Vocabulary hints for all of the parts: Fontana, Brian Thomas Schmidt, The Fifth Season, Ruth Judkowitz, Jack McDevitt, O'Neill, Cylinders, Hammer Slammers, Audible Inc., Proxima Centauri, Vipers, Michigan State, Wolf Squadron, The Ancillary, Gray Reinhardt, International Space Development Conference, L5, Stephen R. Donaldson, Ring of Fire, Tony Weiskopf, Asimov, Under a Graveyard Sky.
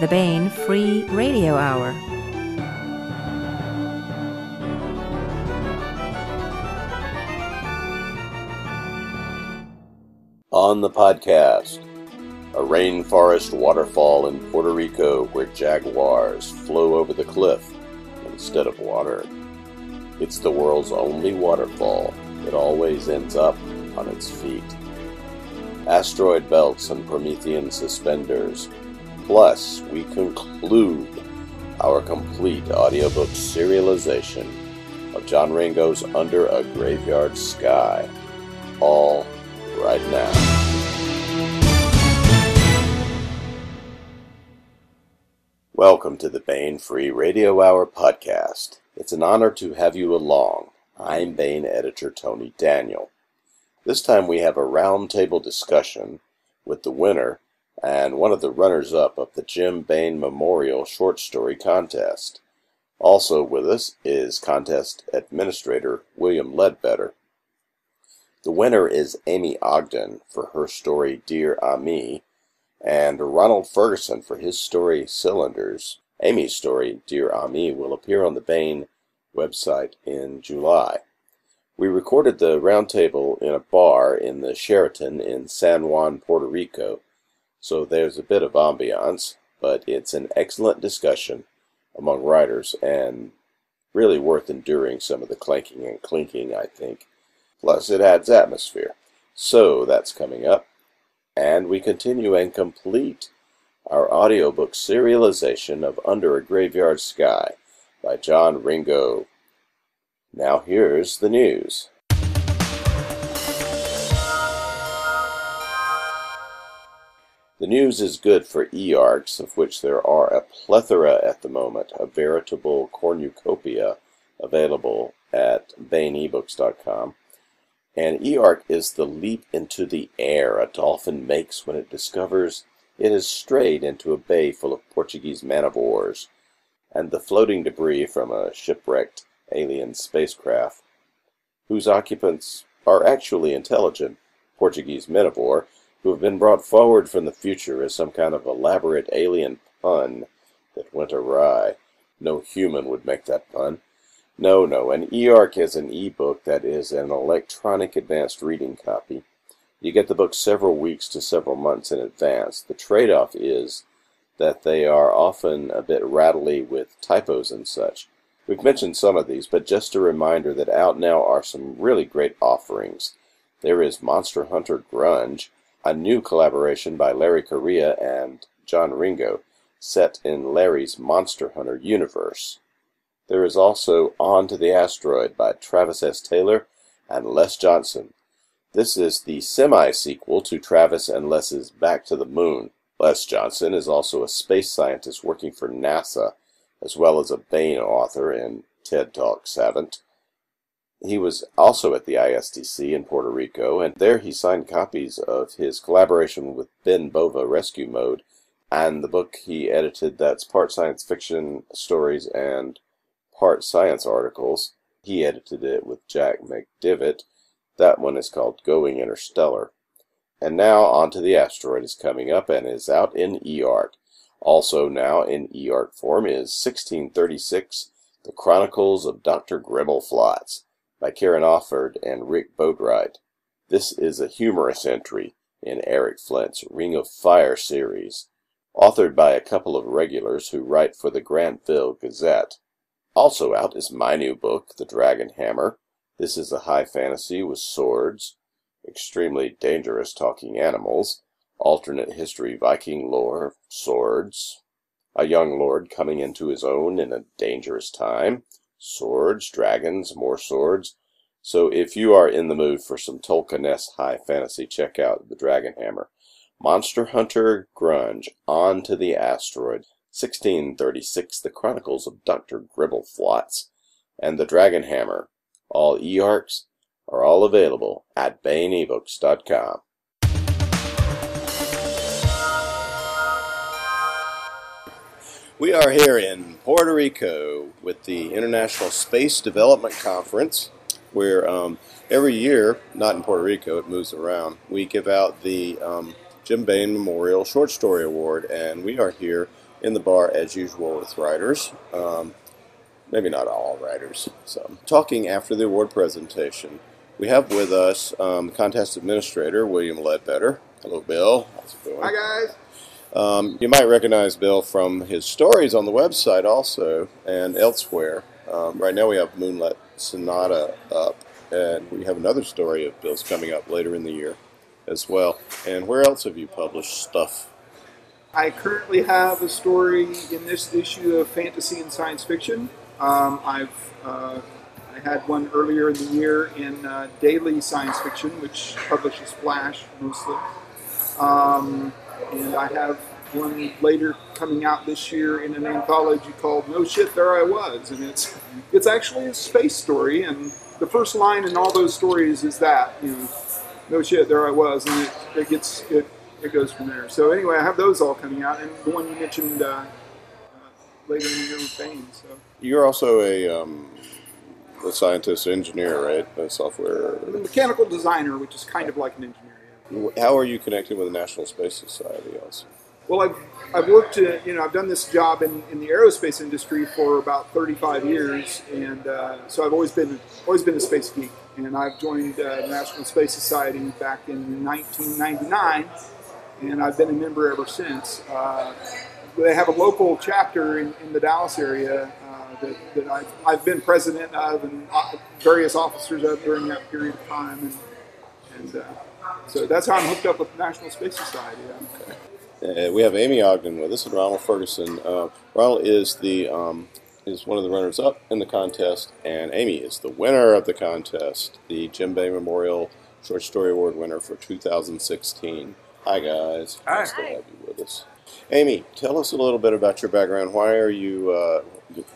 the Baen Free Radio Hour. On the podcast, a rainforest waterfall in Puerto Rico where jaguars flow over the cliff instead of water. It's the world's only waterfall that always ends up on its feet. Asteroid belts and Promethean suspenders. Plus, we conclude our complete audiobook serialization of John Ringo's Under a Graveyard Sky. All right now. Welcome to the Baen Free Radio Hour podcast. It's an honor to have you along. I'm Baen editor Tony Daniel. This time we have a roundtable discussion with the winner and one of the runners-up of the Jim Baen Memorial Short Story Contest. Also with us is contest administrator William Ledbetter. The winner is Aimee Ogden for her story Dear Ami, and Ronald Ferguson for his story, Cylinders. Aimee's story, Dear Ami, will appear on the Baen website in July. We recorded the roundtable in a bar in the Sheraton in San Juan, Puerto Rico, so there's a bit of ambiance, but it's an excellent discussion among writers and really worth enduring some of the clanking and clinking, I think. Plus, it adds atmosphere. So, that's coming up. And we continue and complete our audiobook serialization of Under a Graveyard Sky by John Ringo. Now here's the news. The news is good for e-arcs, of which there are a plethora at the moment, a veritable cornucopia available at BaenEbooks.com. An e-arc is the leap into the air a dolphin makes when it discovers it has strayed into a bay full of Portuguese man-of-wars and the floating debris from a shipwrecked alien spacecraft, whose occupants are actually intelligent Portuguese men-of-war who have been brought forward from the future as some kind of elaborate alien pun that went awry. No human would make that pun. No, an e-arc is an e-book that is an electronic advanced reading copy. You get the book several weeks to several months in advance. The trade-off is that they are often a bit rattly with typos and such. We've mentioned some of these, but just a reminder that out now are some really great offerings. There is Monster Hunter Grunge, a new collaboration by Larry Correia and John Ringo, set in Larry's Monster Hunter universe. There is also On to the Asteroid by Travis S. Taylor and Les Johnson. This is the semi-sequel to Travis and Les's Back to the Moon. Les Johnson is also a space scientist working for NASA, as well as a Baen author and TED Talk savant. He was also at the ISDC in Puerto Rico, and there he signed copies of his collaboration with Ben Bova, Rescue Mode, and the book he edited that's part science fiction stories and part science articles. He edited it with Jack McDevitt. That one is called Going Interstellar. And now On to the Asteroid is coming up and is out in e-art. Also now in e-art form is 1636, The Chronicles of Dr. Grimmel-Flotz by Karen Offord and Rick Boatwright. This is a humorous entry in Eric Flint's Ring of Fire series, authored by a couple of regulars who write for the Grantville Gazette. Also out is my new book, The Dragon Hammer. This is a high fantasy with swords, extremely dangerous talking animals, alternate history Viking lore, swords, a young lord coming into his own in a dangerous time, swords, dragons, more swords. So if you are in the mood for some Tolkien-esque high fantasy, check out The Dragon Hammer. Monster Hunter Grunge, On to the Asteroid. 1636, The Chronicles of Dr. Grimmel-Flotz, and The Dragon Hammer. All e-arcs are all available at BaenEbooks.com. We are here in Puerto Rico with the International Space Development Conference, where every year, not in Puerto Rico, it moves around, we give out the Jim Baen Memorial Short Story Award, and we are here in the bar as usual with writers. Maybe not all writers. So, talking after the award presentation, we have with us contest administrator William Ledbetter. Hello, Bill. How's it going? Hi, guys. You might recognize Bill from his stories on the website also and elsewhere. Right now we have Moonlit Sonata up, and we have another story of Bill's coming up later in the year as well. And where else have you published stuff? I currently have a story in this issue of Fantasy and Science Fiction. I had one earlier in the year in Daily Science Fiction, which publishes Flash mostly. And I have one later coming out this year in an anthology called No Shit, There I Was. And it's actually a space story, and the first line in all those stories is that, you know, no shit, there I was, and it goes from there. So anyway, I have those all coming out, and the one you mentioned later in the year with Baen. So. You're also a scientist, engineer, right? A software... I'm a mechanical designer, which is kind of like an engineer. How are you connected with the National Space Society also? Well, I've worked, I've done this job in the aerospace industry for about 35 years, and so I've always been a space geek. And I've joined the National Space Society back in 1999, and I've been a member ever since. They have a local chapter in the Dallas area that I've been president of and various officers of during that period of time, so that's how I'm hooked up with the National Space Society. Okay. We have Aimee Ogden with us and Ronald Ferguson. Ronald is is one of the runners-up in the contest, and Aimee is the winner of the contest, the Jim Baen Memorial Short Story Award winner for 2016. Hi, guys. Hi. Nice to have you with us. Aimee, tell us a little bit about your background. Why are you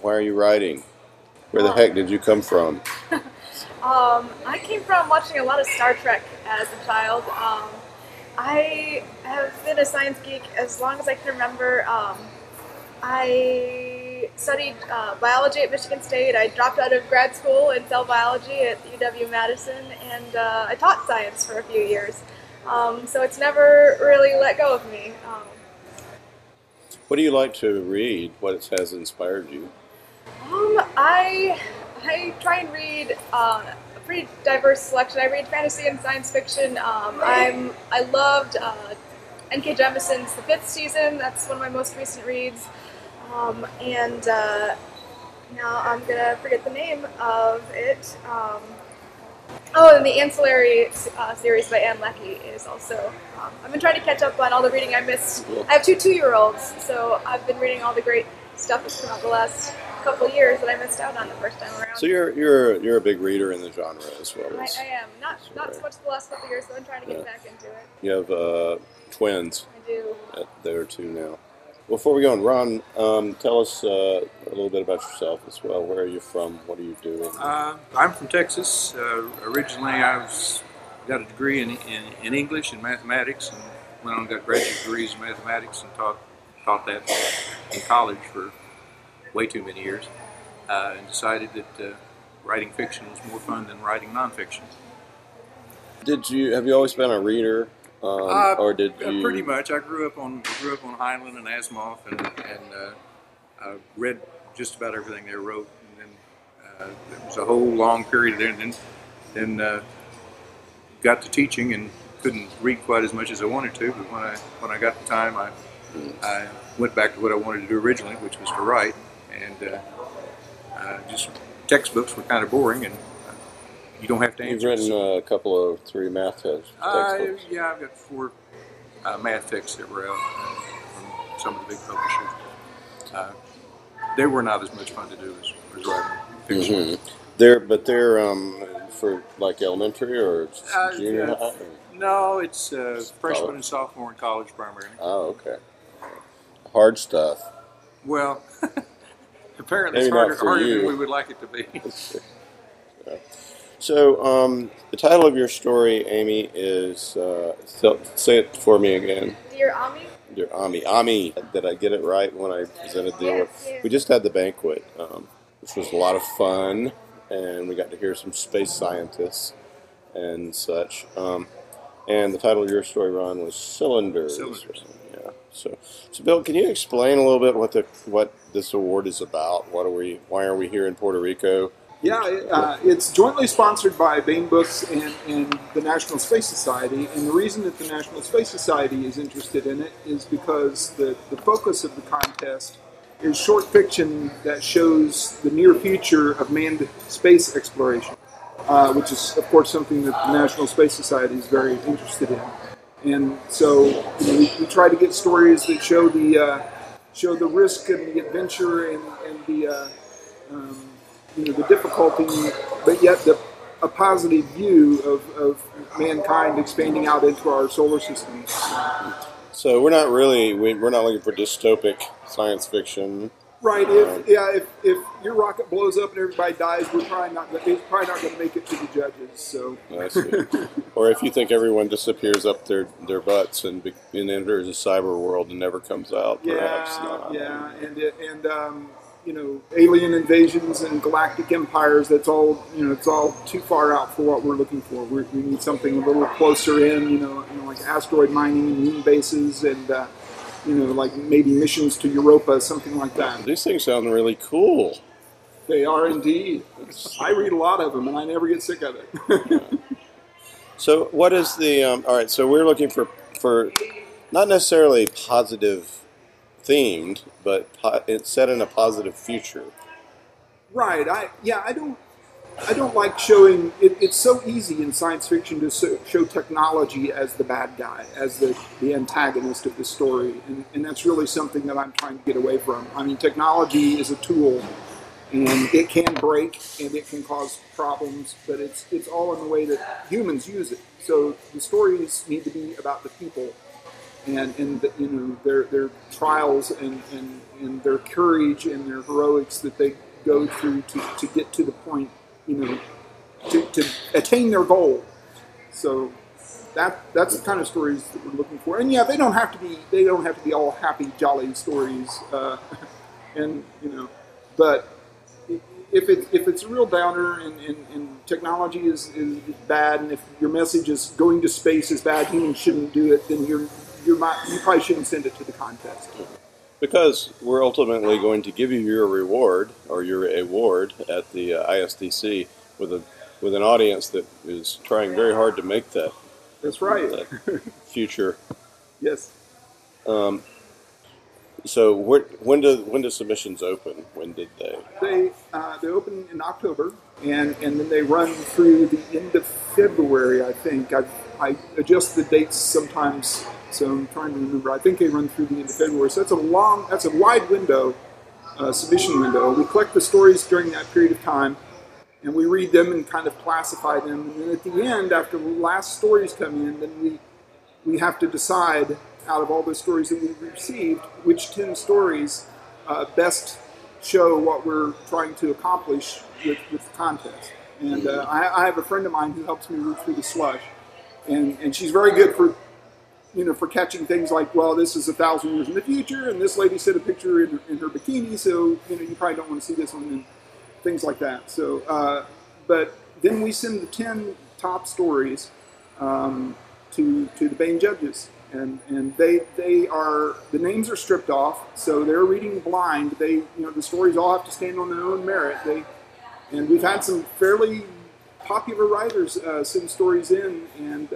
writing? Where the heck did you come from? I came from watching a lot of Star Trek as a child. I have been a science geek as long as I can remember. I studied biology at Michigan State. I dropped out of grad school and cell biology at UW-Madison, and I taught science for a few years. So it's never really let go of me. What do you like to read? What has inspired you? I try and read a pretty diverse selection. I read fantasy and science fiction. I loved N.K. Jemison's The Fifth Season. That's one of my most recent reads. Now I'm going to forget the name of it. And the Ancillary series by Anne Leckie is also... I've been trying to catch up on all the reading I missed. I have two 2-year-olds, so I've been reading all the great stuff that's come out the last couple of years that I missed out on the first time around. So you're a big reader in the genre as well. I am. Not so much the last couple of years, so I'm trying to get back into it. You have twins. I do. There too now. Before we go on, Ron, tell us a little bit about yourself as well. Where are you from? What are you doing? I'm from Texas. Originally, got a degree in English and mathematics, and went on and got graduate degrees in mathematics and taught that in college for way too many years, and decided that writing fiction was more fun than writing nonfiction. Have you always been a reader, or did you? Pretty much. I grew up on Heinlein and Asimov, and read just about everything they wrote. And then there was a whole long period there, and then got to teaching and couldn't read quite as much as I wanted to. But when I got the time, I went back to what I wanted to do originally, which was to write. And just textbooks were kind of boring, and you don't have to answer. You've written a couple of 3 math textbooks. Yeah, I've got 4 math texts that were out from some of the big publishers. They were not as much fun to do as writing fiction. Mm-hmm. They're for like elementary or junior high? Or? No, it's freshman and sophomore in college primarily. Oh, okay. Hard stuff. Well... Apparently, it's harder than we would like it to be. So, the title of your story, Aimee, is, say it for me again. Dear Ami? Dear Ami. Ami. Did I get it right when I presented the award? Yes. We just had the banquet, which was a lot of fun, and we got to hear some space scientists and such. And the title of your story, Ron, was Cylinders. Cylinders. Yeah. So Bill, can you explain a little bit what this award is about? Why are we here in Puerto Rico? Yeah, it's jointly sponsored by Baen Books and the National Space Society, and the reason that the National Space Society is interested in it is because the focus of the contest is short fiction that shows the near future of manned space exploration, which is, of course, something that the National Space Society is very interested in. And so we try to get stories that show the risk and the adventure and the the difficulty, but yet a positive view of mankind expanding out into our solar system. So we're not really, we're not looking for dystopic science fiction. Right. If your rocket blows up and everybody dies, it's probably not going to make it to the judges. So. I see. Or if you think everyone disappears up their butts and enters a cyber world and never comes out, perhaps not. Yeah. Alien invasions and galactic empires, it's all too far out for what we're looking for. We need something a little closer in, like asteroid mining and moon bases and, like maybe missions to Europa, something like that. These things sound really cool. They are indeed. I read a lot of them and I never get sick of it. So what is the, all right, so we're looking for not necessarily positive themed, but it's set in a positive future. Right. I don't like showing. It's so easy in science fiction to show technology as the bad guy, as the antagonist of the story, and that's really something that I'm trying to get away from. I mean, technology is a tool, and it can break and it can cause problems, but it's all in the way that humans use it. So the stories need to be about the people. And their trials and their courage and their heroics that they go through to get to the point, to attain their goal. So that's the kind of stories that we're looking for. And yeah, they don't have to be all happy, jolly stories. But if it's a real downer and technology is bad, and if your message is going to space is bad, humans shouldn't do it, then you probably shouldn't send it to the contest. Because we're ultimately going to give you your reward, or your award, at the ISDC with an audience that is trying very hard to make that. That's right. That future. Yes. So when do submissions open? When did they? They open in October, and then they run through the end of February, I think. I adjust the dates sometimes. So I'm trying to remember. I think they run through the end of February. So that's a wide window, submission window. We collect the stories during that period of time, and we read them and kind of classify them. And then at the end, after the last stories come in, then we have to decide out of all the stories that we've received, which 10 stories best show what we're trying to accomplish with the contest. And I have a friend of mine who helps me root through the slush, and she's very good for catching things like, well, this is 1,000 years in the future, and this lady sent a picture in her bikini, so you probably don't want to see this one, and things like that. So, but then we send the 10 top stories to the Baen judges, and they are, the names are stripped off, so they're reading blind. They the stories all have to stand on their own merit. And we've had some fairly popular writers send stories in, and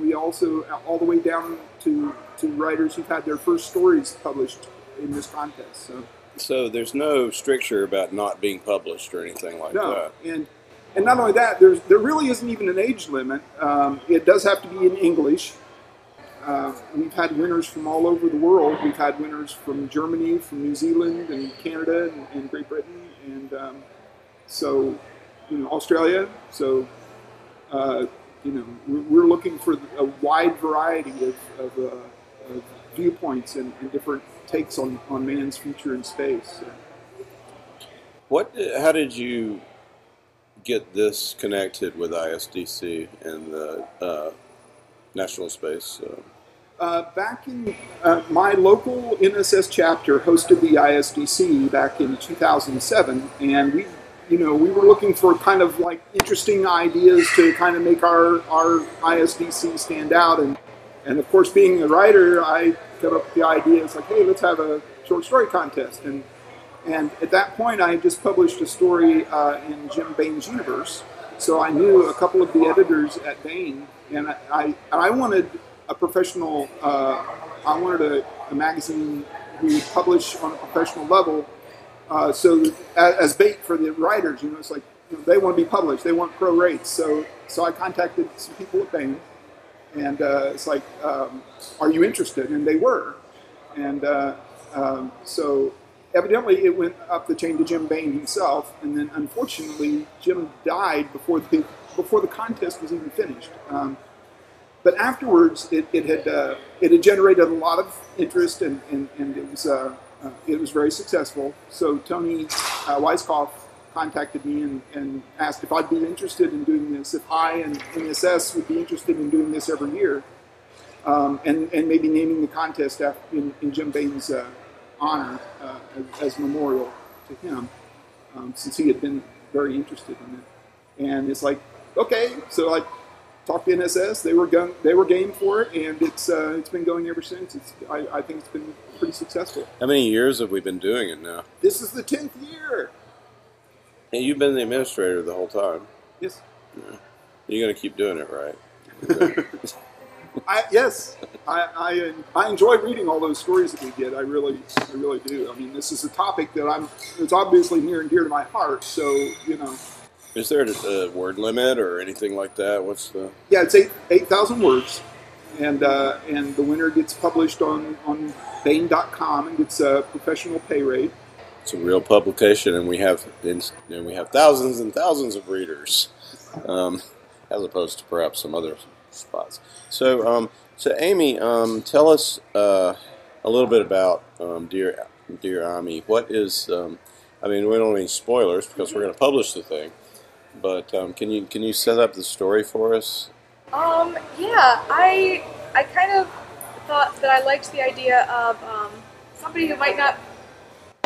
we also all the way down to writers who've had their first stories published in this contest. So there's no stricture about not being published or anything like that. No, and not only that, there really isn't even an age limit. It does have to be in English. We've had winners from all over the world. We've had winners from Germany, from New Zealand, and Canada, and Great Britain, and so. Australia, so we're looking for a wide variety of viewpoints and different takes on man's future in space. So. How did you get this connected with ISDC and the National Space? So? Back in my local NSS chapter hosted the ISDC back in 2007, and we. We were looking for kind of like interesting ideas to kind of make our ISDC stand out. And of course, being a writer, I come up with the idea. It's like, hey, let's have a short story contest. And at that point, I had just published a story in Jim Baen's universe. So I knew a couple of the editors at Baen, and I wanted a professional, I wanted a magazine who would publish on a professional level. So as bait for the writers, you know, it's like, you know, they want to be published, they want pro rates. So I contacted some people at Baen, and it's like, are you interested? And they were. And so evidently it went up the chain to Jim Baen himself, and then unfortunately Jim died before the contest was even finished. But afterwards it had generated a lot of interest, and it was very successful. So Tony Weiskopf contacted me and asked if I'd be interested in doing this, if I and NSS would be interested in doing this every year, and maybe naming the contest after, in Jim Baen's honor, as memorial to him, since he had been very interested in it. And it's like, okay, so I talked to NSS. They were game for it, and it's been going ever since. I think it's been pretty successful. How many years have we been doing it now? This is the 10th year. And you've been the administrator the whole time. Yes. Yeah. You're going to keep doing it, right? I enjoy reading all those stories that we get. I really do. I mean, this is a topic that it's obviously near and dear to my heart. So, you know. Is there a word limit or anything like that? What's the? Yeah, it's 8,000 words, and the winner gets published on Baen.com and gets a professional pay rate. It's a real publication, and we have thousands and thousands of readers, as opposed to perhaps some other spots. So Aimee, tell us a little bit about Dear Ami. What is? I mean, we don't need spoilers because we're going to publish the thing. But can you set up the story for us? Yeah, I kind of thought that I liked the idea of somebody who might not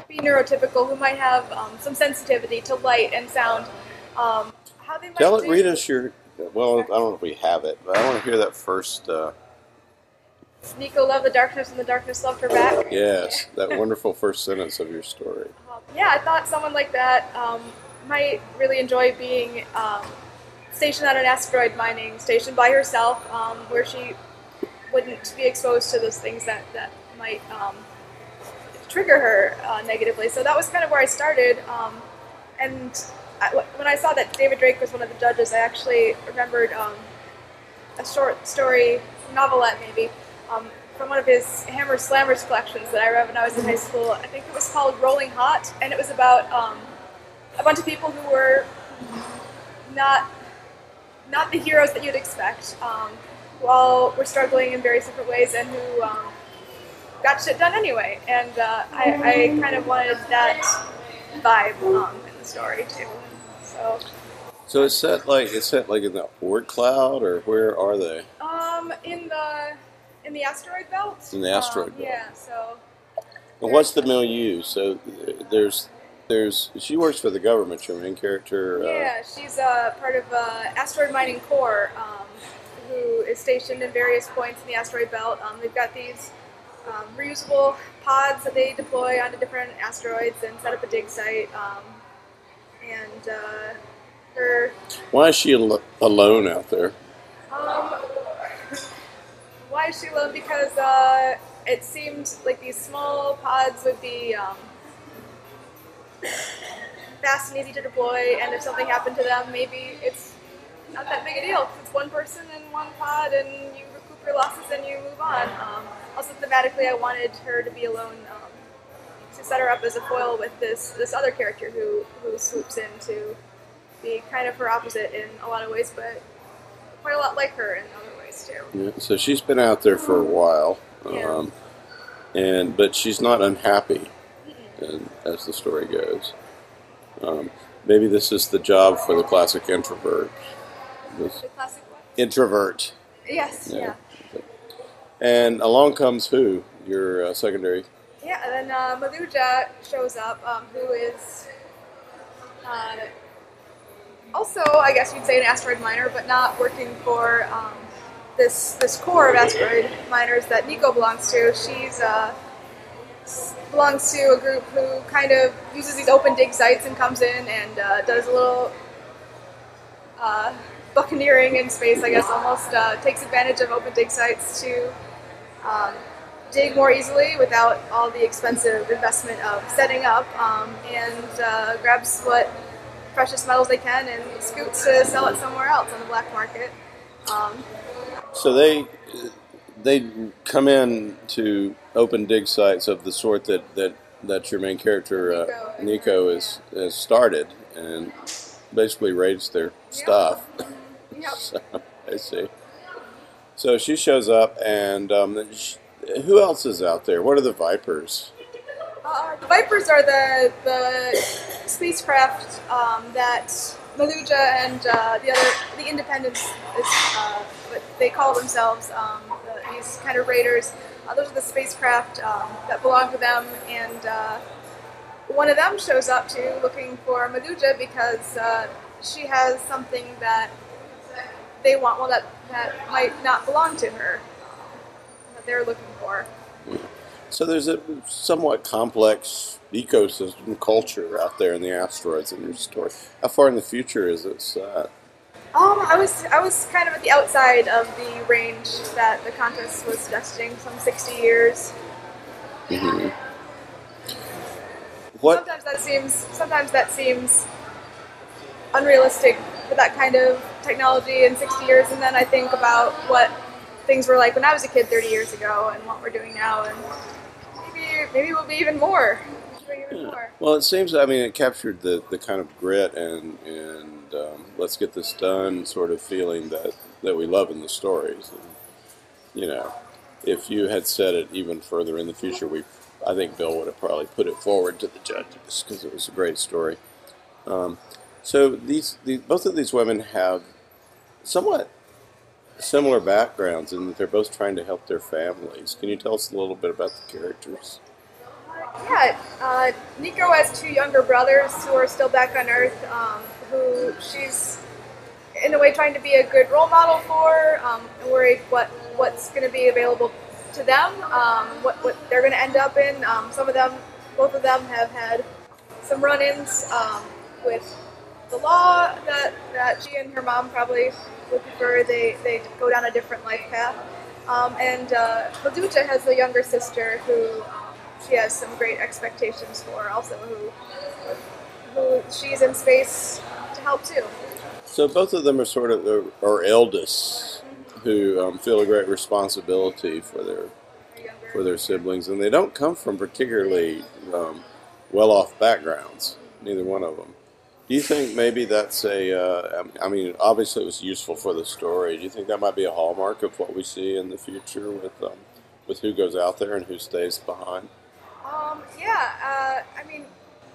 be neurotypical, who might have some sensitivity to light and sound. How they might read us your. Well, I don't know if we have it, but I want to hear that first. Nico loved the darkness, and the darkness loved her back. Yes, that wonderful first sentence of your story. Yeah, I thought someone like that. Might really enjoy being stationed at an asteroid mining station by herself, where she wouldn't be exposed to those things that might trigger her negatively. So that was kind of where I started. When I saw that David Drake was one of the judges, I actually remembered a short story, novelette maybe, from one of his Hammer Slammers collections that I read when I was in high school. I think it was called Rolling Hot, and it was about a bunch of people who were not the heroes that you'd expect, who all were struggling in various different ways, and who got shit done anyway. And I kind of wanted that vibe in the story too. So it's set like in the Oort cloud, or where are they? In the asteroid belt. In the asteroid belt. Yeah. So. Well, what's the milieu? So there's. She works for the government, your main character. Yeah, she's part of asteroid mining corps, who is stationed in various points in the asteroid belt. They've got these reusable pods that they deploy onto different asteroids and set up a dig site. Why is she alone out there? Why is she alone? Because it seemed like these small pods would be fast and easy to deploy, and if something happened to them, maybe it's not that big a deal. It's one person in one pod, and you recoup your losses and you move on. Also, thematically, I wanted her to be alone to set her up as a foil with this other character who swoops in to be kind of her opposite in a lot of ways, but quite a lot like her in other ways too. Yeah, so she's been out there for a while, but she's not unhappy. And as the story goes, maybe this is the job for the classic introvert. The classic what? Introvert. Yes. Yeah. Yeah. And along comes who? Your secondary. Yeah, and then Maduja shows up, who is also, I guess you'd say, an asteroid miner, but not working for this core of asteroid miners that Nico belongs to, she's belongs to a group who kind of uses these open dig sites and comes in and does a little buccaneering in space, I guess, almost takes advantage of open dig sites to dig more easily without all the expensive investment of setting up, and grabs what precious metals they can and scoots to sell it somewhere else on the black market. So they come in to open dig sites of the sort that your main character Nico has started and basically raids their stuff. Yep. So, I see. So she shows up, and who else is out there? What are the Vipers? The Vipers are the spacecraft that Maduja and the Independents, what they call themselves, these kind of raiders. Those are the spacecraft that belong to them, and one of them shows up too, looking for Maduja because she has something that they want, well, that might not belong to her, that they're looking for. Yeah. So there's a somewhat complex ecosystem culture out there in the asteroids in your story. How far in the future is this? I was kind of at the outside of the range that the contest was suggesting, some 60 years. Mm-hmm. What? Sometimes that seems unrealistic for that kind of technology in 60 years, and then I think about what things were like when I was a kid 30 years ago and what we're doing now, and maybe we'll be even more. Yeah. Well, it seems, I mean, it captured the kind of grit and let's get this done sort of feeling that we love in the stories. And, you know, if you had said it even further in the future, I think Bill would have probably put it forward to the judges because it was a great story. So both of these women have somewhat similar backgrounds in that they're both trying to help their families. Can you tell us a little bit about the characters? Yeah, Nico has two younger brothers who are still back on Earth, who she's in a way trying to be a good role model for, and worried what's going to be available to them, what they're going to end up in. Both of them have had some run-ins with the law that she and her mom probably would prefer they go down a different life path. And Maduja has a younger sister who she has some great expectations for, also who she's in space to help too. So both of them are sort of our eldest, who feel a great responsibility for their siblings, and they don't come from particularly well-off backgrounds. Neither one of them. Do you think maybe that's I mean, obviously it was useful for the story. Do you think that might be a hallmark of what we see in the future with who goes out there and who stays behind? Yeah, I mean,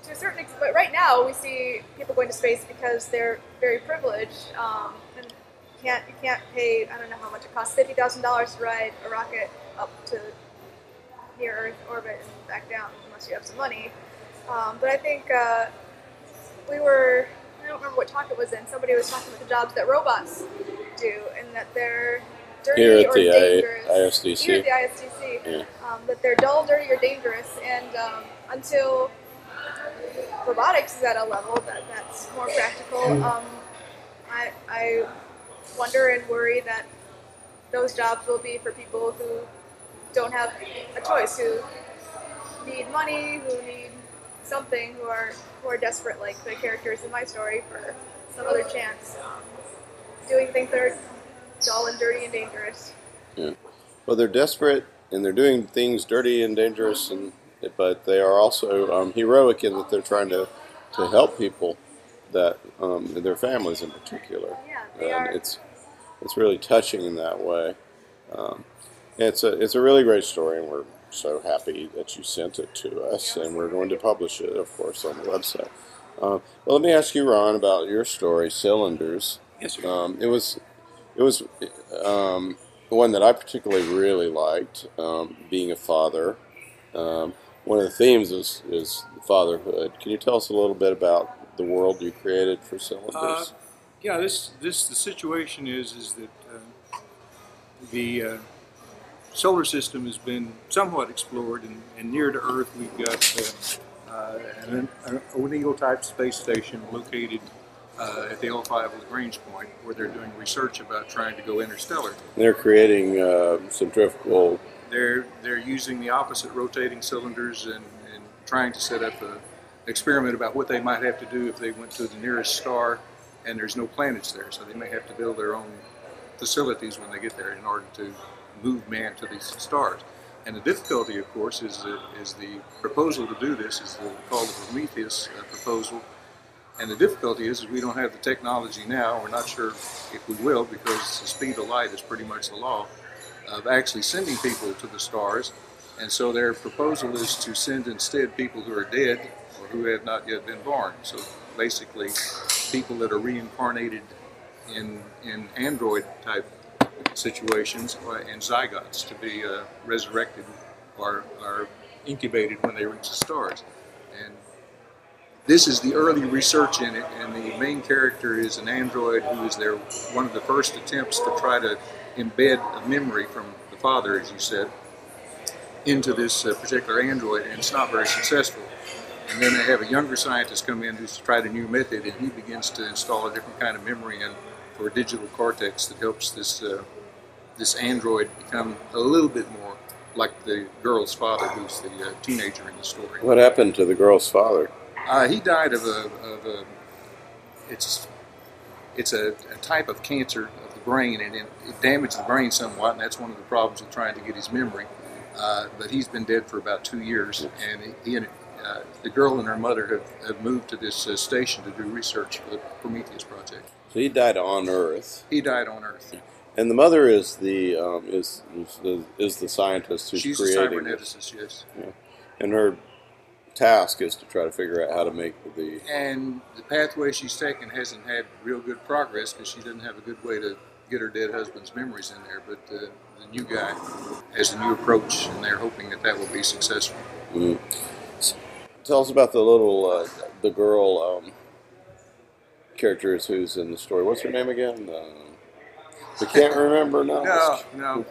to a certain extent, but right now we see people going to space because they're very privileged, and you can't pay, I don't know how much it costs, $50,000 to ride a rocket up to near Earth orbit and back down unless you have some money. But I think I don't remember what talk it was in, somebody was talking about the jobs that robots do and that they're dirty or dangerous. Here at the ISDC. Yeah. That they're dull, dirty, or dangerous, and until robotics is at a level that's more practical, I wonder and worry that those jobs will be for people who don't have a choice, who need money, who need something, who are desperate, like the characters in my story, for some other chance, doing things that are dull and dirty and dangerous. Yeah. Well, they're desperate and they're doing things dirty and dangerous, but they are also heroic in that they're trying to help people, that their families in particular. Yeah, they are. It's really touching in that way. It's a really great story, and we're so happy that you sent it to us, and we're going to publish it, of course, on the website. Well, let me ask you, Ron, about your story, Cylinders. Yes, sir. It was one that I particularly really liked, being a father. One of the themes is fatherhood. Can you tell us a little bit about the world you created for Cylinders? Yeah, the situation is that the solar system has been somewhat explored, and near to Earth we've got an O'Neill-type space station located at the L5 Lagrange point, where they're doing research about trying to go interstellar. They're creating centrifugal... They're using the opposite rotating cylinders and trying to set up an experiment about what they might have to do if they went to the nearest star and there's no planets there. So they may have to build their own facilities when they get there in order to move man to these stars. And the difficulty, of course, is the proposal to do this is called the Prometheus Proposal. And the difficulty is we don't have the technology now. We're not sure if we will, because the speed of light is pretty much the law of actually sending people to the stars. And so their proposal is to send instead people who are dead or who have not yet been born. So basically people that are reincarnated in android type situations, and zygotes to be resurrected or incubated when they reach the stars. And this is the early research in it, and the main character is an android who is their one of the first attempts to try to embed a memory from the father, as you said, into this particular android, and it's not very successful. And then they have a younger scientist come in who's tried a new method, and he begins to install a different kind of memory in for a digital cortex that helps this this android become a little bit more like the girl's father, who's the teenager in the story. What happened to the girl's father? He died of a it's a type of cancer of the brain, and it damaged the brain somewhat, and that's one of the problems with trying to get his memory. But he's been dead for about 2 years, and he and the girl and her mother have moved to this station to do research for the Prometheus project. So he died on Earth. He died on Earth. And the mother is the the scientist who's creating it. She's a cyberneticist, yes. Yeah. And her task is to try to figure out how to make the... And the pathway she's taken hasn't had real good progress because she doesn't have a good way to get her dead husband's memories in there, but the new guy has a new approach, and they're hoping that that will be successful. Mm-hmm. So, tell us about the little, the girl characters who's in the story. What's her name again? I can't remember now. No.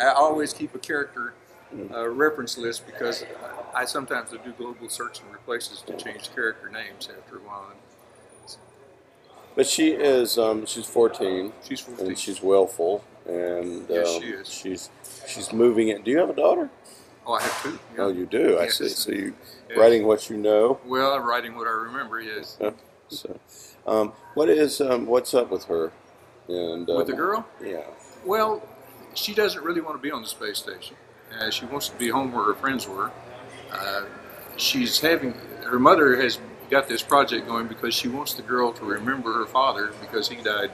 I always keep a character reference list because I sometimes do global search and replaces to change character names after a while. But she is, she's 14. She's 14. And she's willful. And yes, she is. She's moving it. Do you have a daughter? Oh, I have two. Yeah. Oh, you do? Yes. I see. So you're writing what you know? Well, I'm writing what I remember, yes. So, what's up with her? And with the girl? Yeah. Well, she doesn't really want to be on the space station. She wants to be home where her friends were. She's having... Her mother has got this project going because she wants the girl to remember her father, because he died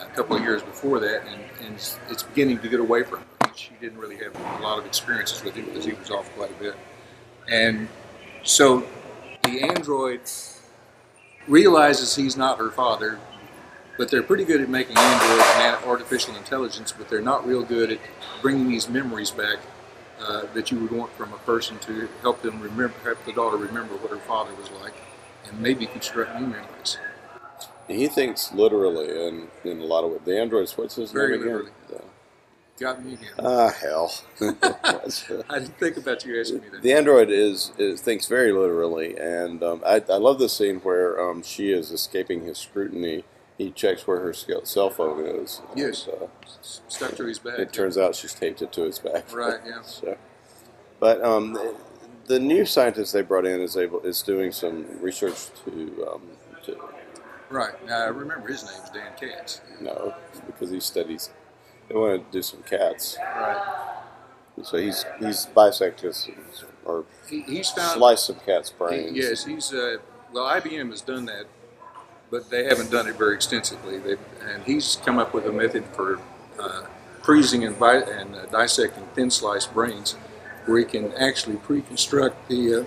a couple of years before that, and it's beginning to get away from her. She didn't really have a lot of experiences with him because he was off quite a bit. And so the android realizes he's not her father, but they're pretty good at making androids and artificial intelligence, but they're not real good at bringing these memories back that you would want from a person to help them remember, help the daughter remember what her father was like, and maybe construct new memories. He thinks literally, and in a lot of ways, the androids. What's his name again? Got me again. Ah, hell. I didn't think about you asking me that. The android thinks very literally, and I love this scene where she is escaping his scrutiny. He checks where her cell phone is. Yes, and, stuck to his back. It turns out she's taped it to his back. Right, yeah. So, but the new scientist they brought in is doing some research to... Right, now I remember his name's Dan Katz. No, because he studies... They want to do some cats. Right. So he's bisected or he's found, sliced some cats' brains. Yes, he's well, IBM has done that, but they haven't done it very extensively. And he's come up with a method for freezing and dissecting thin sliced brains, where he can actually pre-construct the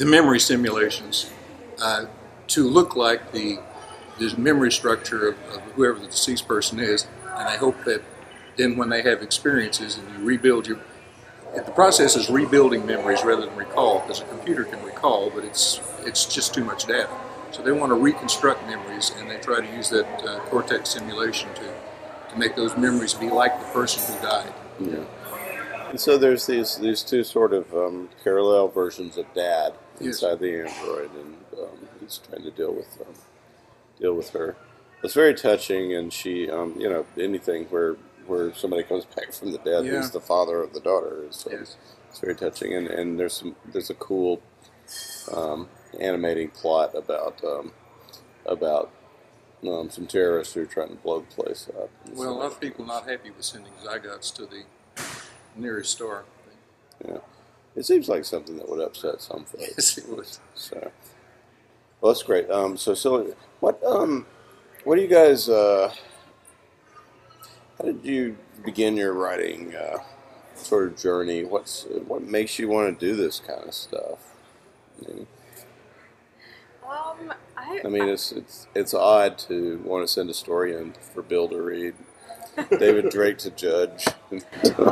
memory simulations to look like the memory structure of whoever the deceased person is. And I hope that then when they have experiences and you rebuild your... The process is rebuilding memories rather than recall, because a computer can recall, but it's just too much data. So they want to reconstruct memories, and they try to use that cortex simulation to to make those memories be like the person who died. Yeah. And so there's these two sort of parallel versions of Dad inside the android, and he's trying to deal with her. It's very touching, and she, you know, anything where somebody comes back from the dead who's the father of the daughter is it's very touching, and there's a cool animating plot about some terrorists who are trying to blow the place up. Well, a lot of people not happy with sending zygotes to the nearest star. Yeah, it seems like something that would upset some folks. Yes, it would. So, well, that's great. So what do you guys? How did you begin your writing sort of journey? What makes you want to do this kind of stuff? I mean, it's odd to want to send a story in for Bill to read, David Drake to judge.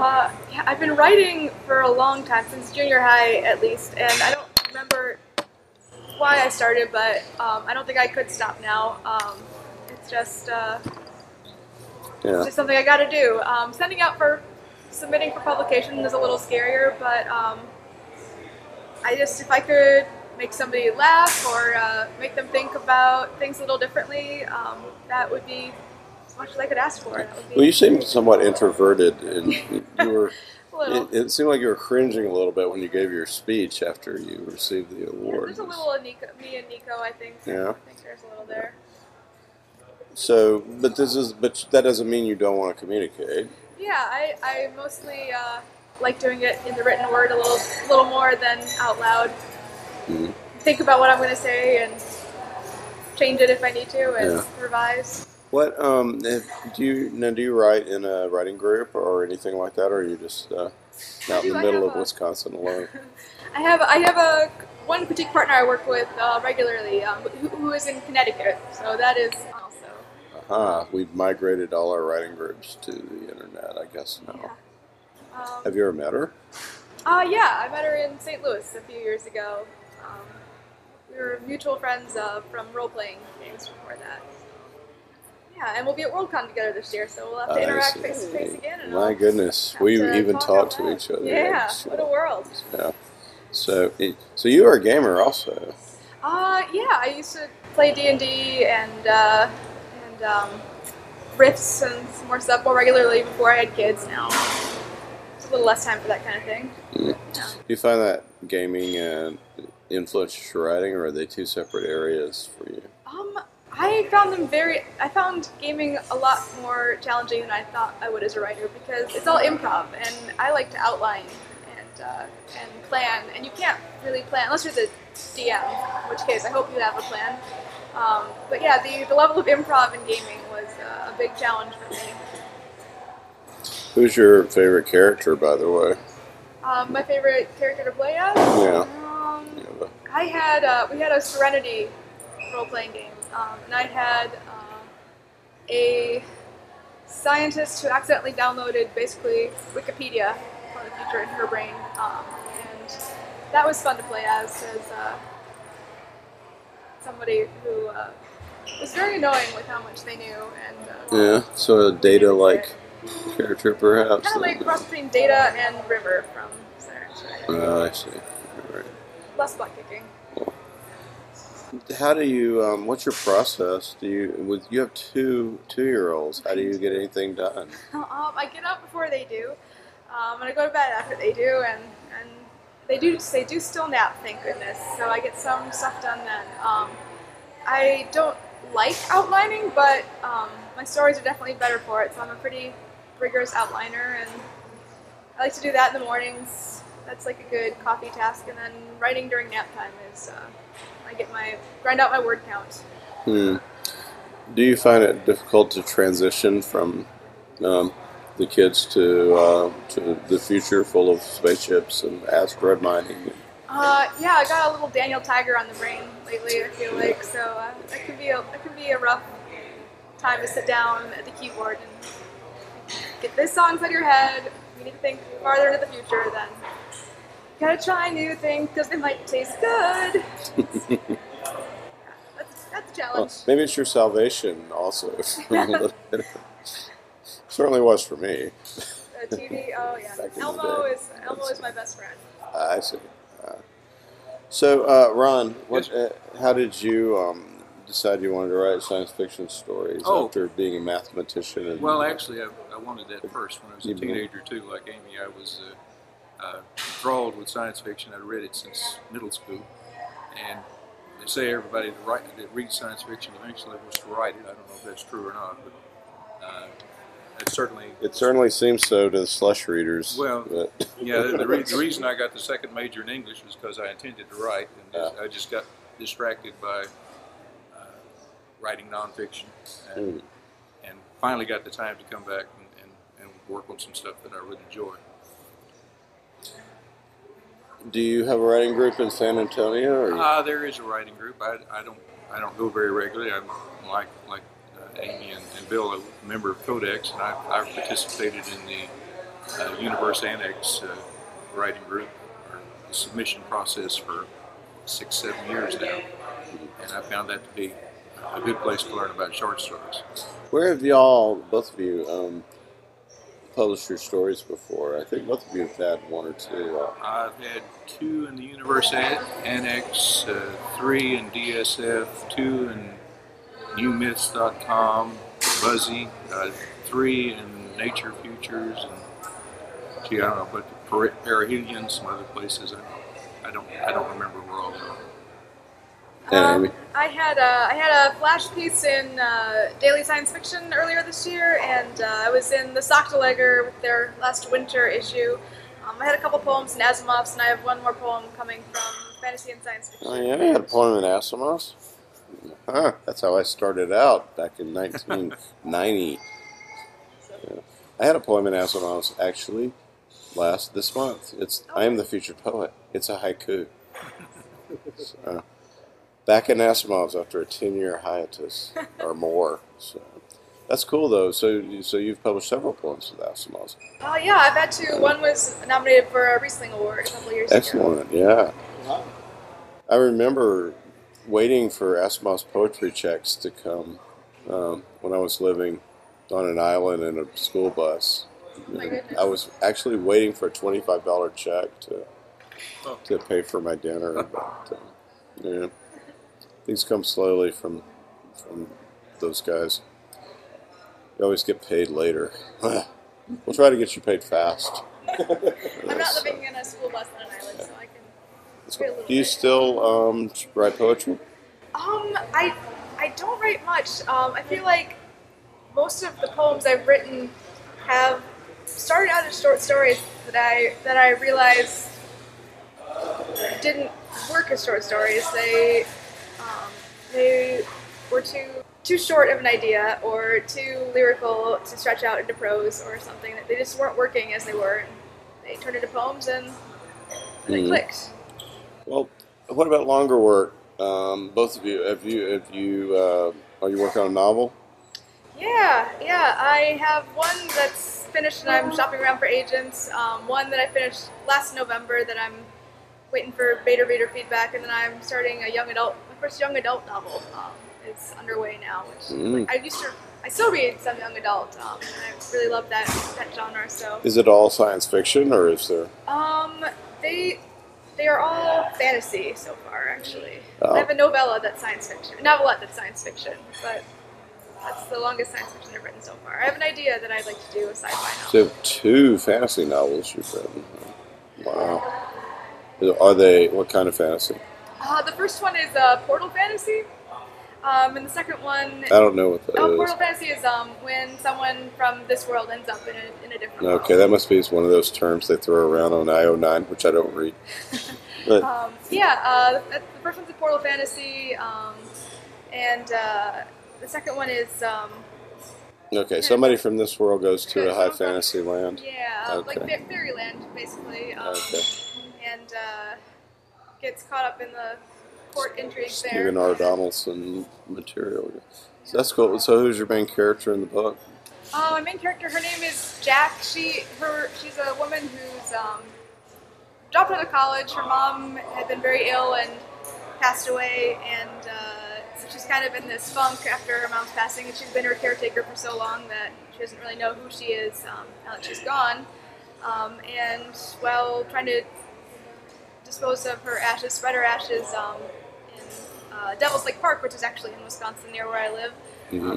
I've been writing for a long time, since junior high at least, and I don't remember why I started, but I don't think I could stop now. It's just it's just something I got to do. Submitting for publication is a little scarier, but I just, if I could make somebody laugh or make them think about things a little differently, that would be as much as I could ask for. Well, you seem somewhat introverted, and you were. It seemed like you were cringing a little bit when you gave your speech after you received the award. There's a little of Nico, me and Nico, I think. Yeah. I think there's a little there. So, but that doesn't mean you don't want to communicate. Yeah, I mostly like doing it in the written word a little more than out loud. Mm-hmm. Think about what I'm going to say and change it if I need to, and revise. What do you write in a writing group or anything like that, or are you just out in the middle of Wisconsin alone? I have one particular partner I work with regularly, who is in Connecticut, so that is also. We've migrated all our writing groups to the internet, I guess now. Yeah. Have you ever met her? Yeah, I met her in St. Louis a few years ago. We were mutual friends from role-playing games before that. Yeah, and we'll be at WorldCon together this year, so we'll have to interact face-to-face again. And my goodness, we even talk to each other. Yeah, what a world. Yeah. So you are a gamer also. Yeah, I used to play D&D and riffs and some more stuff more regularly before I had kids now. A little less time for that kind of thing. Mm. Yeah. Do you find that gaming and influences your writing, or are they two separate areas for you? I found gaming a lot more challenging than I thought I would as a writer, because it's all improv, and I like to outline and plan, and you can't really plan unless you're the DM, in which case I hope you have a plan. But yeah, the level of improv in gaming was a big challenge for me. Who's your favorite character, by the way? My favorite character to play as? Yeah. We had a Serenity role-playing game, and I had a scientist who accidentally downloaded basically Wikipedia from the future in her brain, and that was fun to play as somebody who was very annoying with how much they knew. So Data-like character, perhaps. Kind of like a cross between Data and River from Saturday. Oh, I see. Right. Less butt kicking. Cool. How do you? What's your process? You have two 2-year-olds? How do you get anything done? I get up before they do, and I go to bed after they do, and they do still nap, thank goodness. So I get some stuff done then. I don't like outlining, but my stories are definitely better for it. So I'm a pretty rigorous outliner, and I like to do that in the mornings. That's like a good coffee task, and then writing during nap time is I get grind out my word count. Hmm. Do you find it difficult to transition from the kids to the future full of spaceships and asteroid mining? Yeah, I got a little Daniel Tiger on the brain lately, I feel like, so that can be a rough time to sit down at the keyboard and get this song out of your head. You need to think farther into the future, then you gotta try new things because they might taste good. Yeah, that's a challenge. Well, maybe it's your salvation also. Certainly was for me. The TV, oh yeah. Elmo is my best friend. I see. So, Ron, what? Yes. How did you decide you wanted to write science fiction stories after being a mathematician? And, well, actually, I wanted that first. When I was a teenager, too, like Aimee, I was enthralled with science fiction. I'd read it since middle school. And they say everybody that reads science fiction eventually wants to write it. I don't know if that's true or not, but it certainly seems so to the slush readers. Well, yeah, the reason I got the second major in English was because I intended to write, and I just got distracted by writing nonfiction, and finally got the time to come back and work on some stuff that I really enjoy. Do you have a writing group in San Antonio? Or? There is a writing group. I don't go very regularly. I'm like Aimee and Bill, a member of Codex, and I participated in the Universe Annex writing group, or the submission process, for 6-7 years now, and I found that to be a good place to learn about short stories. Where have y'all, both of you, published your stories before? I think both of you have had one or two. I've had 2 in the Universe Annex, 3 in DSF, 2 in NewMyths.com, Buzzy, 3 in Nature Futures, and gee, I don't know, but Perihelion, some other places. I don't remember where all they are. I had a flash piece in Daily Science Fiction earlier this year, and I was in the Sochterlegger with their last winter issue. I had a couple poems in Asimov's, and I have one more poem coming from Fantasy and Science Fiction. Oh yeah, you had a poem in Asimov's? Huh, that's how I started out back in 1990. Yeah. I had a poem in Asimov's actually this month. It's I Am the Future Poet. It's a haiku. So, back in Asimov's after a 10-year hiatus or more. So that's cool though. So you've published several poems with Asimov's. Oh yeah, I've had 2. One was nominated for a Riesling Award a couple years ago. Excellent, yeah. Wow. I remember waiting for Asimov's poetry checks to come when I was living on an island in a school bus. I was actually waiting for a $25 check to pay for my dinner. But, yeah. Things come slowly from those guys. You always get paid later. We'll try to get you paid fast. I'm not living in a school bus on an island, so I can a little Do you bit. Still write poetry? I don't write much. I feel like most of the poems I've written have started out as short stories that I realized didn't work as short stories. They were too short of an idea, or too lyrical to stretch out into prose or something. They just weren't working as they were. And they turned into poems, and it clicked. Well, what about longer work? Both of you, are you working on a novel? Yeah. I have one that's finished, and I'm shopping around for agents. One that I finished last November that I'm waiting for beta reader feedback, and then I'm starting a young adult. My first young adult novel is underway now, which I still read some young adult, and I really love that genre. So is it all science fiction, or is there? They are all fantasy so far, actually. I have a novelette that's science fiction, but that's the longest science fiction I've written so far. I have an idea that I'd like to do a sci-fi novel. So 2 fantasy novels you've written. Wow. Are they what kind of fantasy? The first one is Portal Fantasy, and the second one... I don't know what that is. Portal Fantasy is when someone from this world ends up in a different world. Okay, that must be one of those terms they throw around on IO9, which I don't read. But. The first one's a Portal Fantasy, and the second one is... okay, somebody from this world goes to a high fantasy land. Yeah, like fairyland, basically, and gets caught up in the court intrigues there. Stephen R. Donaldson material. So that's cool. So who's your main character in the book? My main character, her name is Jack. She's a woman who's dropped out of college. Her mom had been very ill and passed away, and so she's just kind of in this funk after her mom's passing, and she's been her caretaker for so long that she doesn't really know who she is now that she's gone. And while trying to dispose of her ashes, spread her ashes in Devil's Lake Park, which is actually in Wisconsin near where I live,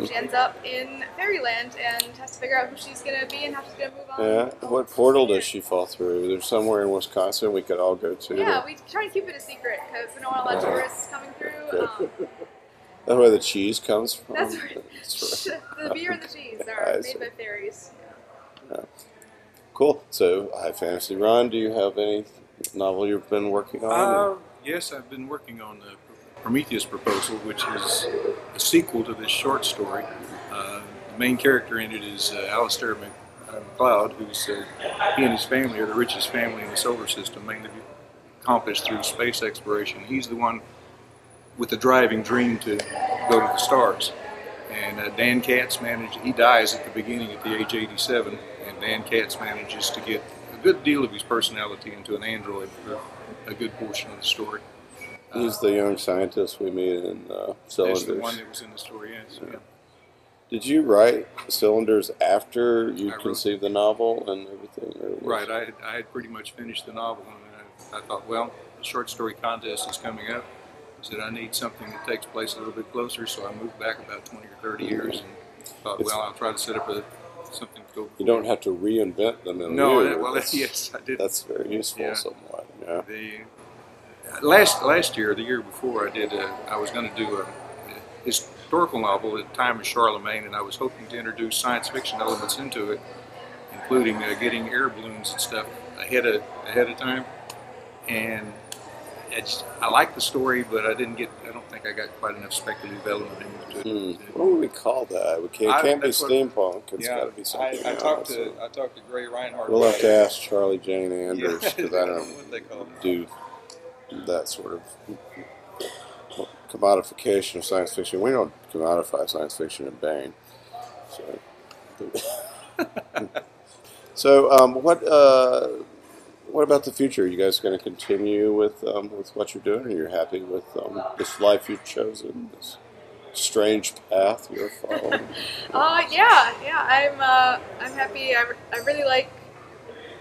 she ends up in Fairyland and has to figure out who she's going to be and how she's going to move on. Yeah. What portal does she fall through? There's somewhere in Wisconsin we could all go to. Yeah, we try to keep it a secret because we don't want a lot of tourists coming through. That's where the cheese comes from. That's right. That's right. The beer and the cheese are made by fairies. Yeah. Yeah. Cool. So, High Fantasy. Ron, do you have any novel you've been working on? Yes, I've been working on the Prometheus Proposal, which is a sequel to this short story. The main character in it is Alistair MacLeod, who's he and his family are the richest family in the solar system, mainly accomplished through space exploration. He's the one with the driving dream to go to the stars. And Dan Katz he dies at the beginning at the age 87, and Dan Katz manages to get a good deal of his personality into an android for a good portion of the story. He's the young scientist we meet in Cylinders. That's the one that was in the story, yes. Yeah. Did you write Cylinders after you conceived the novel and everything? Right, I had pretty much finished the novel, and I thought, well, the short story contest is coming up. I said, I need something that takes place a little bit closer, so I moved back about 20 or 30 years and thought, well, I'll try to set up something to go. You don't have to reinvent them in a year. No, well, yes, I did. That's very useful, yeah. Somewhat. Yeah. Last year, the year before, I was going to do a historical novel, The Time of Charlemagne, and I was hoping to introduce science fiction elements into it, including getting air balloons and stuff ahead of time. And I liked the story, but I don't think I got quite enough speculative element into it. What would we call that? It can't be steampunk. It's got to be something else. I talked to Gray Reinhardt. We'll have to ask Charlie Jane Anders, because I don't know what they call it. That sort of commodification of science fiction. We don't commodify science fiction in Baen. What about the future? Are you guys going to continue with what you're doing? Are you happy with this life you've chosen? This strange path you're following? Yeah. I'm happy. I really like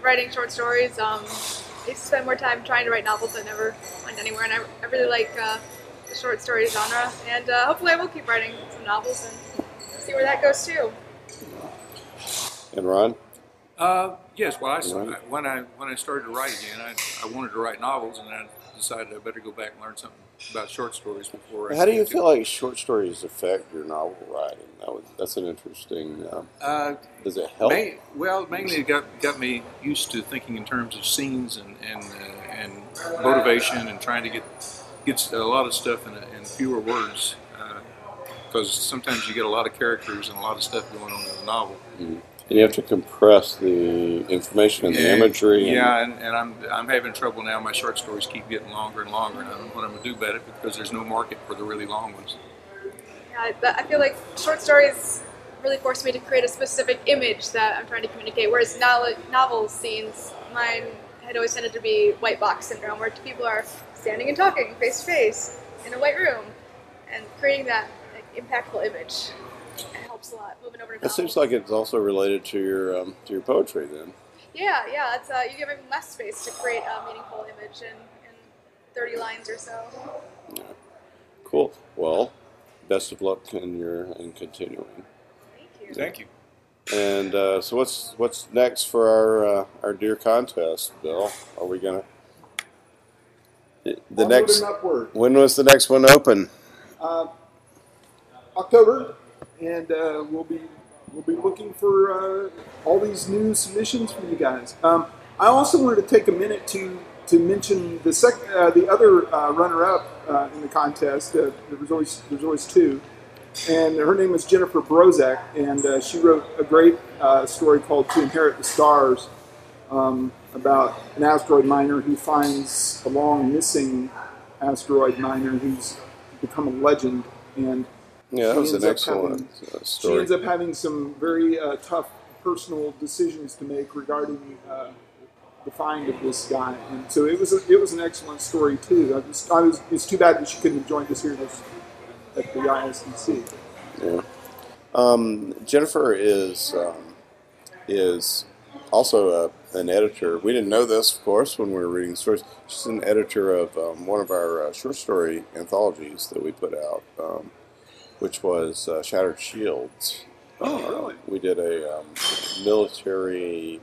writing short stories. I used to spend more time trying to write novels that never went anywhere, and I really like the short story genre, and hopefully I will keep writing some novels and see where that goes too. And Ron? Yes, well, when I started writing again, I wanted to write novels, and I decided I better go back and learn something about short stories before. How do you feel like short stories affect your novel writing? That's an interesting. Does it help? Mainly it got me used to thinking in terms of scenes and motivation and trying to get a lot of stuff in fewer words, because sometimes you get a lot of characters and a lot of stuff going on in the novel. Mm-hmm. And you have to compress the information and the imagery. Yeah, and I'm having trouble now. My short stories keep getting longer and longer, and I don't know what I'm going to do about it because there's no market for the really long ones. I feel like short stories really force me to create a specific image that I'm trying to communicate, whereas novel scenes, mine had always tended to be white box syndrome, where people are standing and talking face to face in a white room, and creating that impactful image. It helps a lot. Moving over to novels. It seems like it's also related to your poetry, then. Yeah. It's you give him less space to create a meaningful image in 30 lines or so. Yeah. Cool. Well, best of luck in continuing. Thank you. Thank you. And so, what's next for our dear contest, Bill? Are we gonna When was the next one open? October. And we'll be looking for all these new submissions from you guys. I also wanted to take a minute to mention the other runner-up in the contest. There's always two, and her name is Jennifer Brozek, and she wrote a great story called "To Inherit the Stars," about an asteroid miner who finds a long missing asteroid miner who's become a legend. And yeah, that was an excellent story. She ends up having some very tough personal decisions to make regarding the find of this guy, and so it was an excellent story too. It's too bad that she couldn't have joined us here this at the ISCC. Yeah. Jennifer is also an editor. We didn't know this, of course, when we were reading stories. She's an editor of one of our short story anthologies that we put out, which was Shattered Shields. Oh, really? We did a military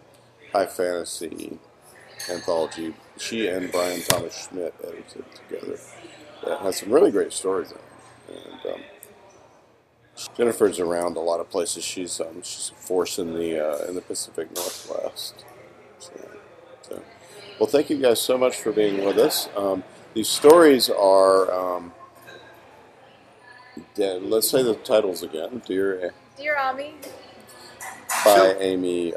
high fantasy anthology. She and Brian Thomas Schmidt edited it together. It has some really great stories in it. And, Jennifer's around a lot of places. She's a force in the Pacific Northwest. So. Well, thank you guys so much for being with us. These stories are, let's say the titles again. Dear Ami, by Aimee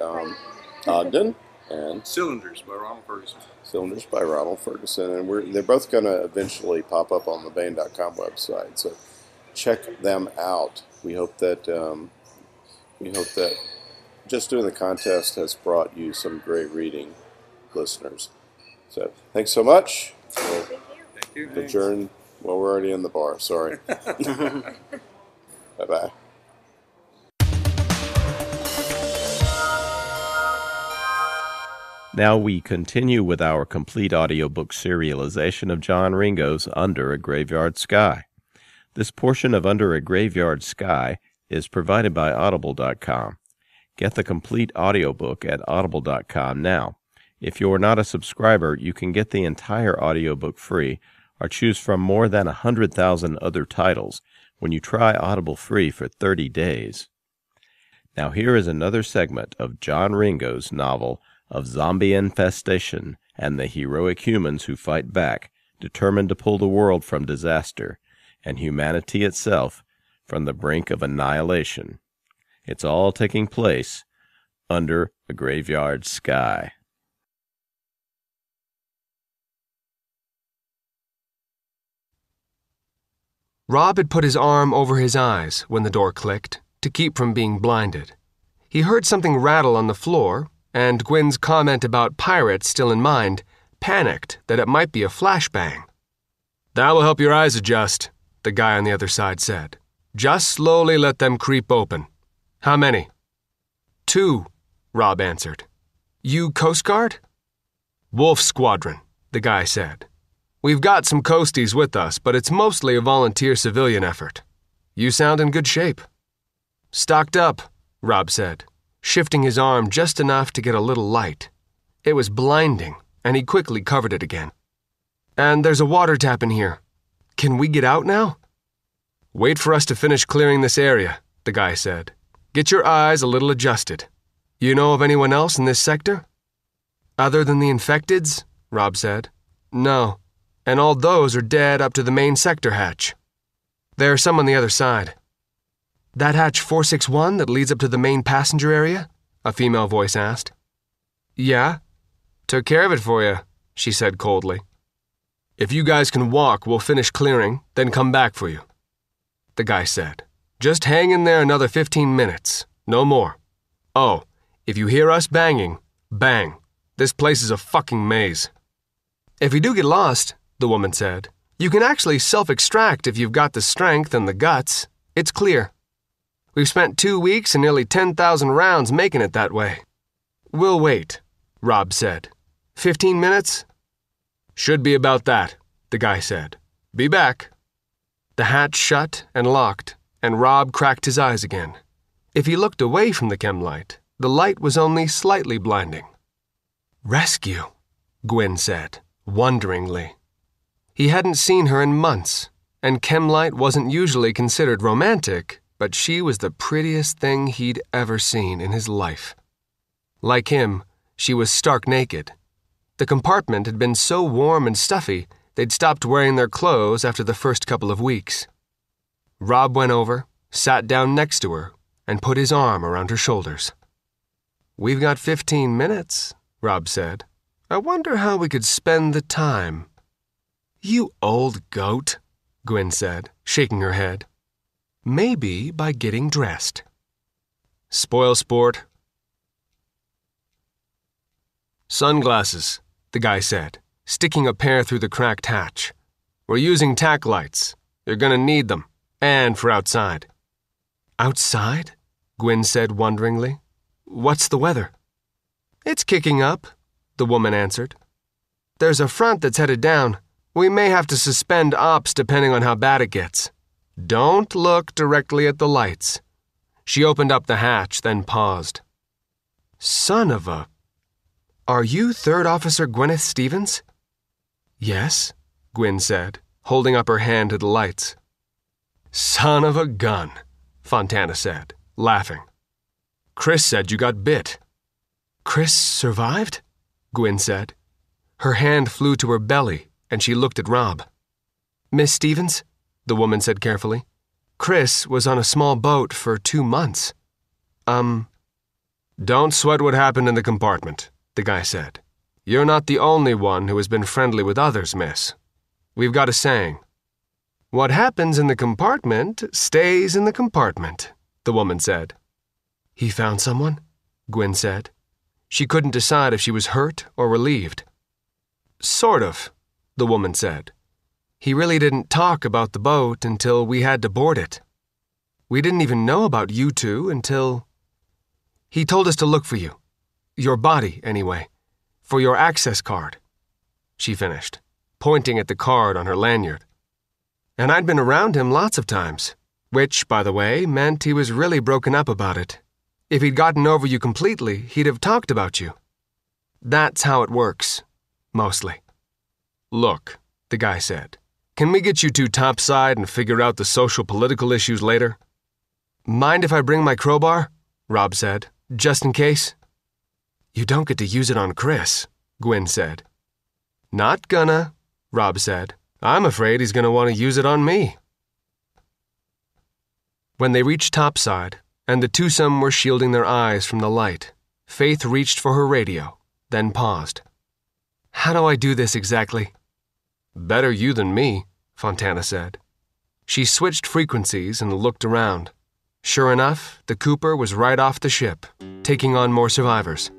Ogden, and Cylinders by Ronald Ferguson. Cylinders by Ronald Ferguson, and they're both going to eventually pop up on the Baen.com website. So. Check them out. We hope that just doing the contest has brought you some great reading, listeners. So thanks so much. Thank you. Adjourn. Well, we're already in the bar. Sorry. Bye bye. Now we continue with our complete audiobook serialization of John Ringo's Under a Graveyard Sky. This portion of Under a Graveyard Sky is provided by Audible.com. Get the complete audiobook at Audible.com now. If you're not a subscriber, you can get the entire audiobook free or choose from more than 100,000 other titles when you try Audible free for 30 days. Now here is another segment of John Ringo's novel of zombie infestation and the heroic humans who fight back, determined to pull the world from disaster and humanity itself from the brink of annihilation. It's all taking place under a graveyard sky. Rob had put his arm over his eyes when the door clicked to keep from being blinded. He heard something rattle on the floor, and Gwyn's comment about pirates still in mind panicked that it might be a flashbang. "That will help your eyes adjust," the guy on the other side said. "Just slowly let them creep open." "How many?" "Two," Rob answered. "You Coast Guard?" "Wolf Squadron," the guy said. "We've got some coasties with us, but it's mostly a volunteer civilian effort. You sound in good shape." "Stocked up," Rob said, shifting his arm just enough to get a little light. It was blinding, and he quickly covered it again. "And there's a water tap in here. Can we get out now?" "Wait for us to finish clearing this area," the guy said. "Get your eyes a little adjusted. You know of anyone else in this sector?" "Other than the infecteds?" Rob said. "No. And all those are dead up to the main sector hatch. There's some on the other side." "That hatch 461 that leads up to the main passenger area?" a female voice asked. "Yeah. Took care of it for you," she said coldly. "If you guys can walk, we'll finish clearing, then come back for you," the guy said. "Just hang in there another 15 minutes, no more. Oh, if you hear us banging, bang. This place is a fucking maze." "If you do get lost," the woman said, "you can actually self-extract if you've got the strength and the guts. It's clear. We've spent 2 weeks and nearly 10,000 rounds making it that way." "We'll wait," Rob said. 15 minutes? "Should be about that," the guy said. "Be back." The hatch shut and locked, and Rob cracked his eyes again. If he looked away from the chem light, the light was only slightly blinding. "Rescue," Gwyn said, wonderingly. He hadn't seen her in months, and chem light wasn't usually considered romantic, but she was the prettiest thing he'd ever seen in his life. Like him, she was stark naked. The compartment had been so warm and stuffy, they'd stopped wearing their clothes after the first couple of weeks. Rob went over, sat down next to her, and put his arm around her shoulders. "We've got 15 minutes, Rob said. "I wonder how we could spend the time." "You old goat," Gwyn said, shaking her head. "Maybe by getting dressed." "Spoil sport." "Sunglasses," the guy said, sticking a pair through the cracked hatch. "We're using tack lights. You're gonna need them. and for outside." "Outside?" Gwyn said wonderingly. "What's the weather?" "It's kicking up," the woman answered. "There's a front that's headed down. We may have to suspend ops depending on how bad it gets. Don't look directly at the lights." She opened up the hatch, then paused. "Son of a... Are you Third Officer Gwyneth Stevens?" "Yes," Gwyn said, holding up her hand to the lights. "Son of a gun," Fontana said, laughing. "Chris said you got bit." "Chris survived?" Gwyn said. Her hand flew to her belly, and she looked at Rob. "Miss Stevens," the woman said carefully, "Chris was on a small boat for 2 months. "Don't sweat what happened in the compartment," the guy said. "You're not the only one who has been friendly with others, miss. We've got a saying. What happens in the compartment stays in the compartment," the woman said. "He found someone?" Gwyn said. She couldn't decide if she was hurt or relieved. "Sort of," the woman said. "He really didn't talk about the boat until we had to board it. We didn't even know about you two until... He told us to look for you. Your body, anyway. For your access card," she finished, pointing at the card on her lanyard. "And I'd been around him lots of times, which, by the way, meant he was really broken up about it. If he'd gotten over you completely, he'd have talked about you. That's how it works, mostly." "Look," the guy said, "can we get you two topside and figure out the social-political issues later?" "Mind if I bring my crowbar?" Rob said, "just in case." "You don't get to use it on Chris," Gwyn said. "Not gonna," Rob said. "I'm afraid he's gonna want to use it on me." When they reached topside, and the twosome were shielding their eyes from the light, Faith reached for her radio, then paused. "How do I do this exactly?" "Better you than me," Fontana said. She switched frequencies and looked around. Sure enough, the Cooper was right off the ship, taking on more survivors.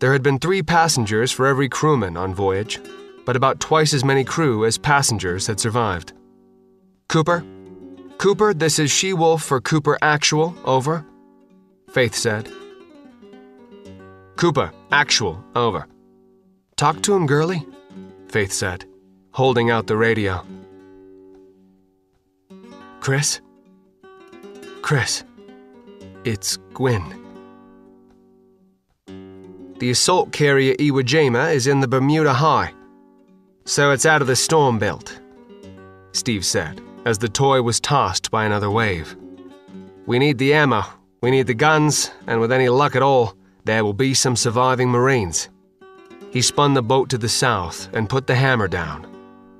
There had been 3 passengers for every crewman on voyage, but about twice as many crew as passengers had survived. "Cooper? Cooper, this is She-Wolf for Cooper Actual, over," Faith said. "Cooper Actual, over." "Talk to him, girlie," Faith said, holding out the radio. "Chris? Chris, it's Gwyn. The assault carrier Iwo Jima is in the Bermuda High, so it's out of the storm belt," Steve said, as the toy was tossed by another wave. "We need the ammo, we need the guns, and with any luck at all, there will be some surviving Marines." He spun the boat to the south and put the hammer down.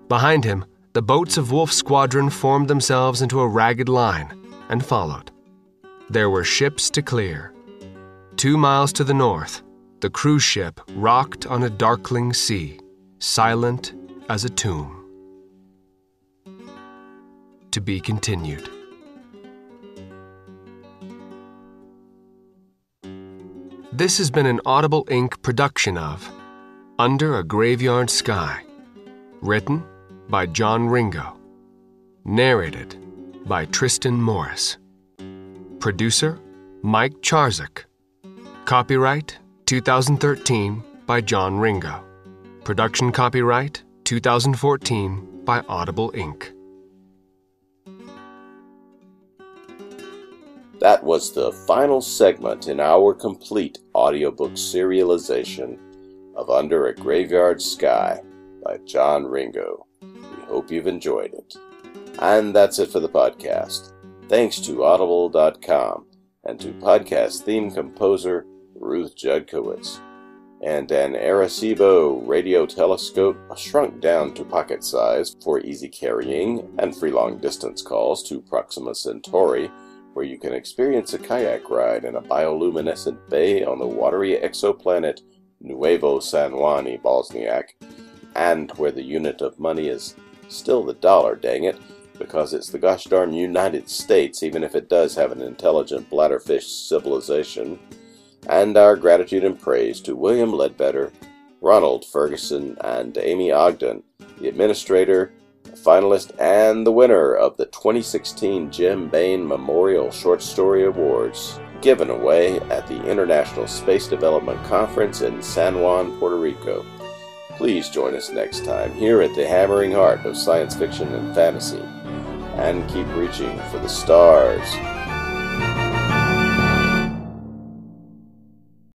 Behind him, the boats of Wolf Squadron formed themselves into a ragged line and followed. There were ships to clear. 2 miles to the north, the cruise ship rocked on a darkling sea, silent as a tomb. To be continued. This has been an Audible Inc. production of Under a Graveyard Sky, written by John Ringo, narrated by Tristan Morris. Producer, Mike Charzik. Copyright 2013 by John Ringo. Production copyright 2014 by Audible Inc. That was the final segment in our complete audiobook serialization of Under a Graveyard Sky by John Ringo. We hope you've enjoyed it. And that's it for the podcast. Thanks to Audible.com and to podcast theme composer Ruth Judkowitz. And an Arecibo radio telescope shrunk down to pocket size for easy carrying and free long distance calls to Proxima Centauri, where you can experience a kayak ride in a bioluminescent bay on the watery exoplanet Nuevo San Juan y Bosniak, and where the unit of money is still the dollar, dang it, because it's the gosh darn United States, even if it does have an intelligent bladderfish civilization. And our gratitude and praise to William Ledbetter, Ronald Ferguson, and Aimee Ogden, the administrator finalist and the winner of the 2016 Jim Baen Memorial Short Story Awards, given away at the International Space Development Conference in San Juan, Puerto Rico. Please join us next time here at the hammering heart of science fiction and fantasy, and keep reaching for the stars.